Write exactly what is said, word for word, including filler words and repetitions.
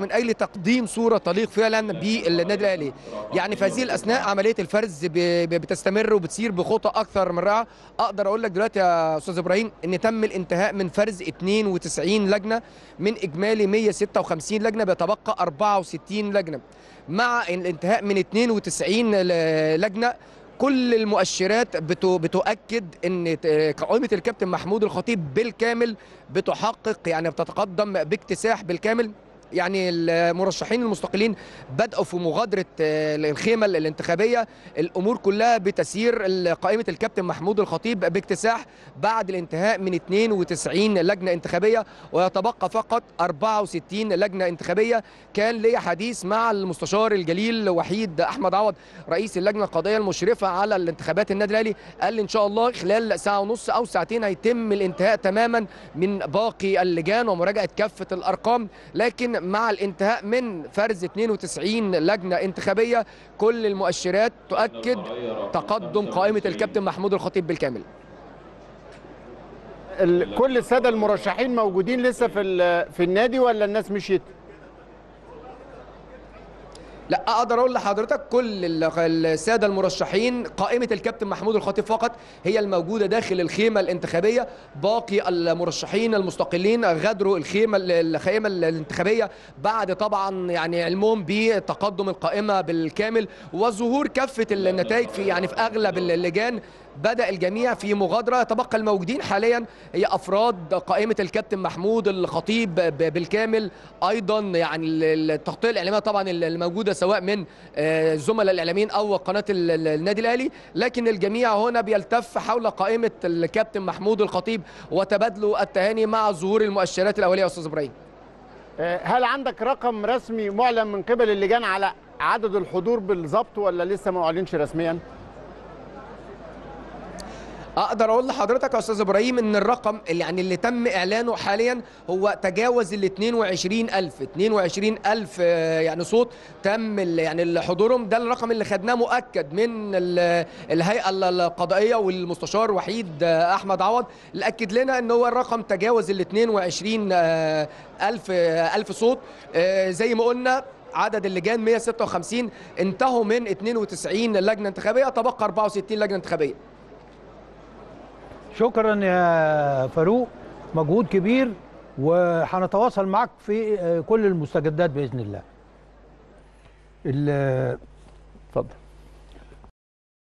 من اجل تقديم صورة تليق فعلا بالنادي الاهلي. يعني في هذه الاثناء عملية الفرز بتستمر وبتسير بخطى اكثر من رائعة. اقدر اقول لك دلوقتي يا استاذ ابراهيم ان تم الانتهاء من فرز اثنين وتسعين لجنة من اجمالي مئة وستة وخمسين لجنة، بيتبقى أربعة وستين لجنة. مع الانتهاء من اثنين وتسعين لجنة كل المؤشرات بتؤكد ان قائمه الكابتن محمود الخطيب بالكامل بتحقق، يعني بتتقدم باكتساح بالكامل. يعني المرشحين المستقلين بدأوا في مغادرة الخيمة الانتخابية، الأمور كلها بتسير قائمة الكابتن محمود الخطيب باكتساح بعد الانتهاء من اثنين وتسعين لجنة انتخابية، ويتبقى فقط أربعة وستين لجنة انتخابية. كان لي حديث مع المستشار الجليل وحيد أحمد عوض رئيس اللجنة القضائية المشرفة على الانتخابات النادي الأهلي، قال لي إن شاء الله خلال ساعة ونص أو ساعتين هيتم الانتهاء تماما من باقي اللجان ومراجعة كافة الأرقام. لكن مع الانتهاء من فرز اثنين وتسعين لجنة انتخابية كل المؤشرات تؤكد تقدم قائمة الكابتن محمود الخطيب بالكامل. كل السادة المرشحين موجودين لسه في في النادي ولا الناس مشيت؟ لا، اقدر اقول لحضرتك كل الساده المرشحين، قائمه الكابتن محمود الخطيب فقط هي الموجوده داخل الخيمه الانتخابيه. باقي المرشحين المستقلين غادروا الخيمه الخيمه الانتخابيه بعد طبعا يعني علمهم بتقدم القائمه بالكامل وظهور كافه النتائج في يعني في اغلب اللجان. بدأ الجميع في مغادرة، تبقى الموجودين حاليا هي أفراد قائمة الكابتن محمود الخطيب بالكامل، أيضا يعني التغطية الإعلامية طبعا الموجودة سواء من الزملاء الإعلاميين أو قناة النادي الأهلي. لكن الجميع هنا بيلتف حول قائمة الكابتن محمود الخطيب وتبادلوا التهاني مع ظهور المؤشرات الأولية. يا أستاذ إبراهيم، هل عندك رقم رسمي معلن من قبل اللجان على عدد الحضور بالظبط ولا لسه ما أعلنش رسميا؟ اقدر اقول لحضرتك يا استاذ ابراهيم ان الرقم اللي يعني اللي تم اعلانه حاليا هو تجاوز ال اثنين وعشرين ألف اثنين وعشرين ألف يعني صوت تم يعني حضورهم. ده الرقم اللي خدناه مؤكد من الهيئه القضائيه والمستشار وحيد احمد عوض، اللي اكد لنا ان هو الرقم تجاوز ال اثنين وعشرين ألف ألف صوت. زي ما قلنا عدد اللجان مئة وستة وخمسين، انتهوا من اثنين وتسعين لجنه انتخابيه، تبقى أربعة وستين لجنه انتخابيه. شكرا يا فاروق، مجهود كبير، وهنتواصل معك في كل المستجدات باذن الله. اتفضل.